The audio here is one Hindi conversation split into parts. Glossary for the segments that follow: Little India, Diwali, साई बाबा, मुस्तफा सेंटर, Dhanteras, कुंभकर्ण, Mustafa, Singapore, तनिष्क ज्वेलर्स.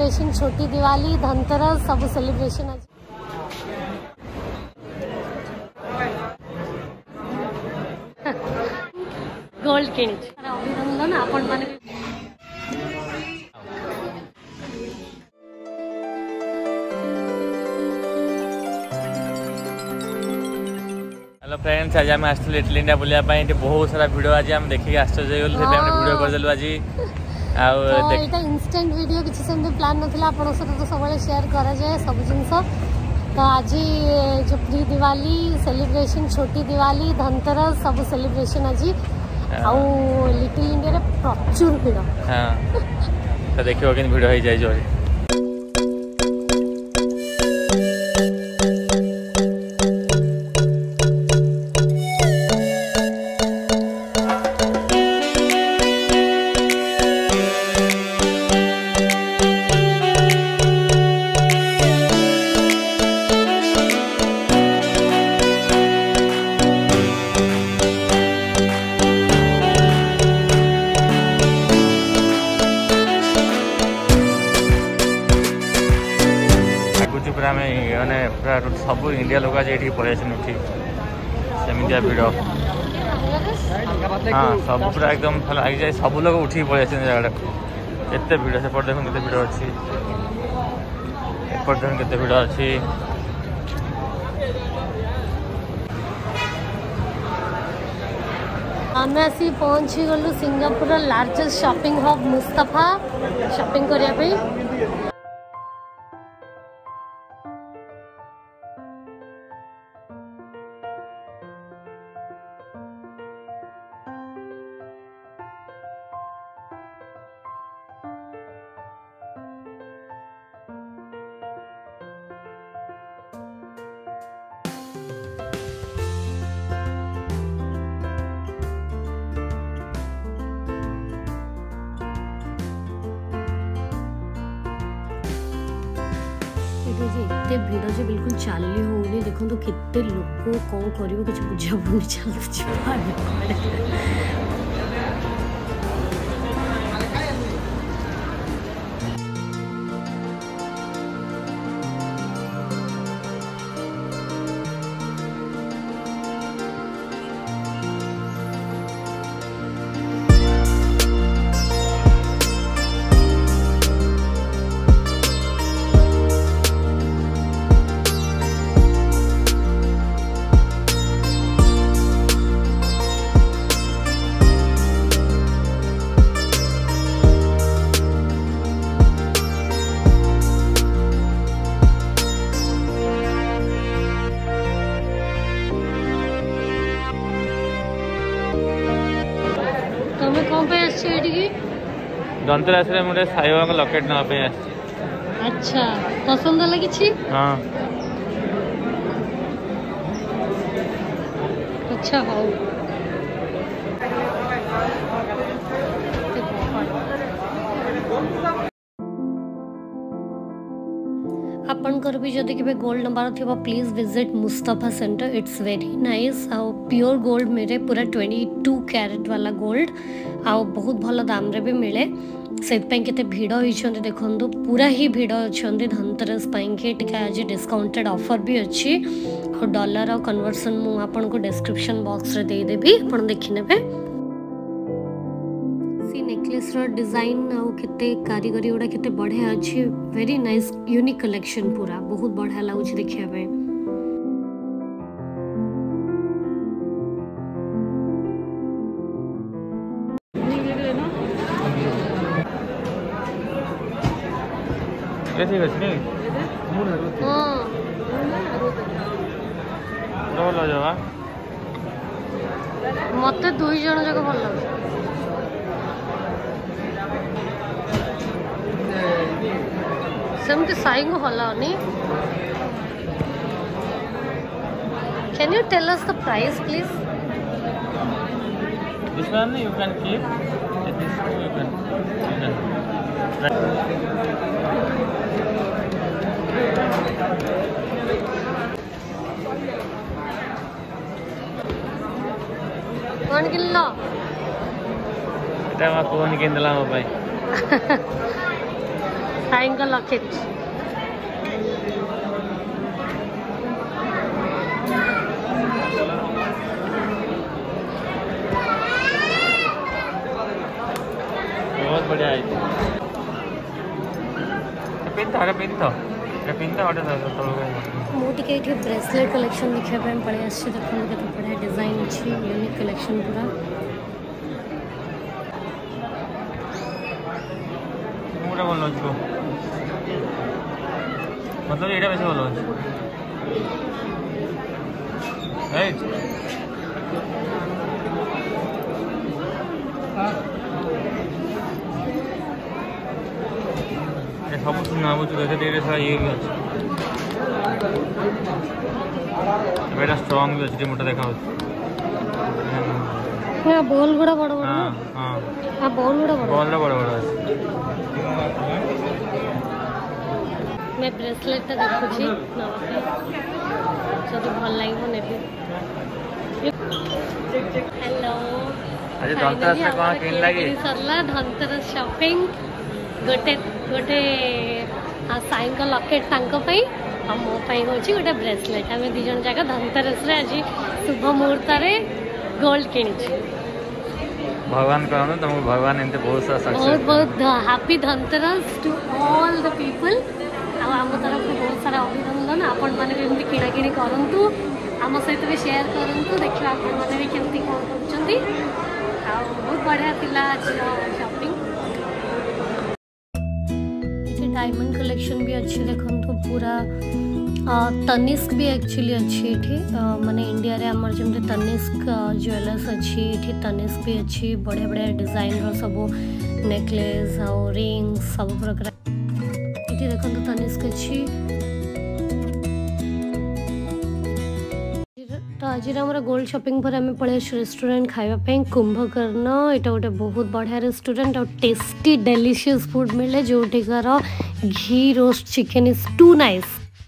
सेलिब्रेशन छोटी दिवाली धनतेरस सब सेलिब्रेशन आज। गोल्ड किंग अभिनंदन आपण माने। हेलो फ्रेंड्स, आज आम आस लिटिल इंडिया बुलायापी बहुत सारा भिड आज आम देखिए आश्चर्य हो भिड करदेलु आज इनस्टेंट वीडियो किसी सेमती प्लान ना आप सब शेयर करा जाए सब जिनस। तो आज जो प्री दिवाली सेलिब्रेशन छोटी दिवाली धनतेरस सब सेलिब्रेशन आज आउ लिटिल इंडिया प्रचुर भिड़। हाँ तो देखिए कि भिड़ हो जाए जोर। पूरा सब इंडिया लोग आज ये पलि सेमतिया भिड़। हाँ सब पूरा एकदम आगे जाए सब लोग उठी पलि जगह केते भिड़ सेपट देख के भिड़ अच्छी एपट देख के भिड़ अच्छी। आम आस पहुँची गलु Singapore largest shopping hub Mustafa shopping करने। एत भिड़ जो बिल्कुल चली होनी देखो तो केत लोक कौन कर बुझा पड़ी चल। धनतेरस मुझे साई बाबा लकेट ना अच्छा पसंद लगी। हाँ अच्छा हाँ आपणकर भी जदि के गोल्ड नंबर थी please visit मुस्तफा सेंटर। It's very nice आउ प्योर गोल्ड मिले पूरा 22 कैरेट वाला गोल्ड आउ बहुत भल दाम रे भी मिले से केते भिड़ होती देखो पूरा ही भिड़ अच्छा धनतेरस आज डिस्काउंटेड ऑफर भी अच्छी और डॉलर और कन्वर्सन मुझे डिस्क्रिप्शन बॉक्स रे देदेवी आप देखने। नेकलेस रो डिजाइन और केते कारीगरी गुड़ा केते बढ़िया अच्छी वेरी नाइस यूनिक कलेक्शन पूरा बहुत बढ़िया लगुच देखिया पे। ऐसे कुछ नहीं हां रोल हो जावा मते दुई जण जक भल लाग। Can you tell us the price, please? This one you can keep. This one you can. One kilo. That was one kilo, my boy. triangle locket. बहुत बढ़िया है। पिन था ऑर्डर था तो मोटी के एक ब्रेसलेट कलेक्शन दिखे पे बड़े अच्छे देखने के तो बड़े डिजाइन अच्छी यूनिक कलेक्शन पूरा। पूरा बोलो इसको मतलब एटा वैसे बोलो राइट। ये सब सुना वो जो है तेरे साथ ये मेरा स्ट्रांग भी अच्छी मोटा देखा हो ना बॉल बड़ा बड़ा बड़ा हां बॉल बड़ा मैं ब्रेसलेट तक रखुची ना अच्छा तो भल लाइव ने भी। हेलो अरे धनतेरस का कहां किन लागे सरला धनतेरस शॉपिंग गोटे साईं लकेट पाई और मो हूँ गोटे ब्रेसलेट आम दिजन जाक धनतेरस आज शुभ मुहूर्त गोल्ड कि भगवान कहूँ तुमको भगवान एमती बहुत happy Dhanteras to all the people आम तरफ बहुत सारा अभिनंदन आपण मैंने भी किणाकिणी करूँ आम सहित भी शेयर करूँ देखिए आपण मैंने भी केमती कौन कर बहुत बढ़िया था आज शॉपिंग डायमंड कलेक्शन भी अच्छी देखो पूरा तनिष्क भी एक्चुअली अच्छी माने इंडिया रे आमर जमते तनिष्क ज्वेलर्स अच्छी तनिष्क भी अच्छी बढ़िया बढ़िया डिजाइन रो सब नेकलेस और रिंग सब प्रकार ये देखो तनिष्क अच्छी तो आज आम गोल्ड शॉपिंग पर आम पलि रेस्टोरेंट खावाई कुंभकर्ण यहाँ गोटे बहुत बढ़िया रेस्टोरेंट और टेस्टी डेलीशियस फूड मिले जोटिकार ghee roast chicken is too nice.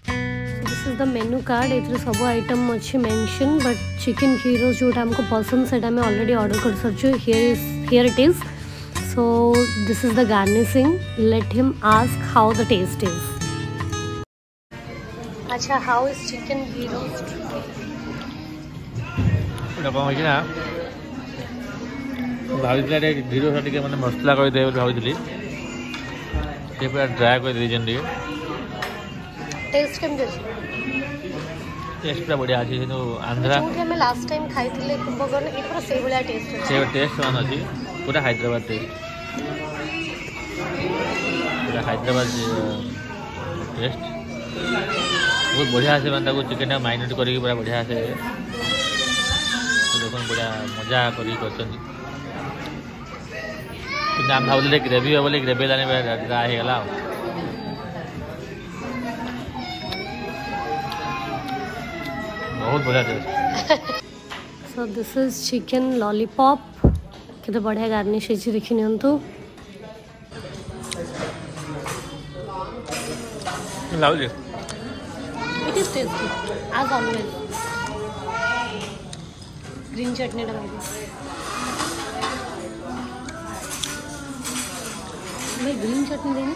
This is the menu card ये सब आइटम अच्छी mention but chicken ghee roast जोटा हमको पसंद से ऑलरेडी ऑर्डर कर सारी here it is so this is the garnishing let him ask how the taste is. अच्छा how is chicken ghee roast भाई घी रोस्ट मैंने मसला करदे भाई ये पूरा ड्राई कर दे टेस्ट टेस्ट बढ़िया अच्छे आंध्रा हमें लास्ट टाइम खाई थे कुंभकर्ण ये पूरा सेम वाला टेस्ट वन अच्छी पूरा हैदराबाद टेस्ट बहुत बढ़िया से मैं चिकेन माइनेट कर पूरा बढ़िया से देखो बढ़िया मजा कर नाम भावले ग्रेवी हो बोले ग्रेवी लाने में रहा है गला बहुत बढ़िया taste. So this is chicken lollipop कितना बढ़िया गार्निश है देखी नहीं तो lovely it is tasty as always green chutney डाल मैं ग्रीन चटनी देना।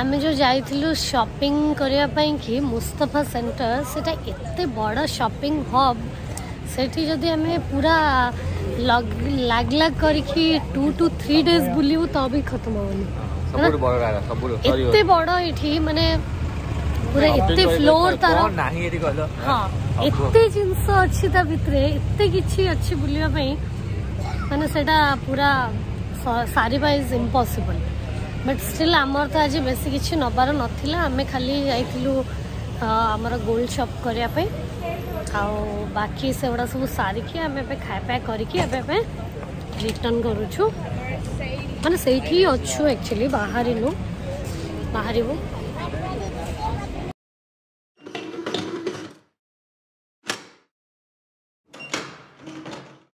आम जो जाइलु शॉपिंग करने कि मुस्तफा सेंटर सेटा एते बड़ा शॉपिंग हब से जदि आम पूरा लाग करके 2 to 3 डेज बुलबू तो भी खत्म होनी सबुर बड़ा सबुर सॉरी इतने बड़ा इठी माने पूरा इतने फ्लोर तारा नाही एठी कहलो हां इतने जिंस अच्छी ता भितरे इतने किछि अच्छी बुलिया पई माने सेटा पूरा सारी वाइज इम्पॉसिबल बट स्टिल हमर तो आज बेसी किछि नबार नथिला हमें खाली जाइतिलु हमर गोल्ड शॉप करया पई आ बाकी सेवडा सब सारी के हमें पे खाय पाए करके अबे पे रिटर्न करू छु माने सही अच्छु एक्चुअली बाहर बाहर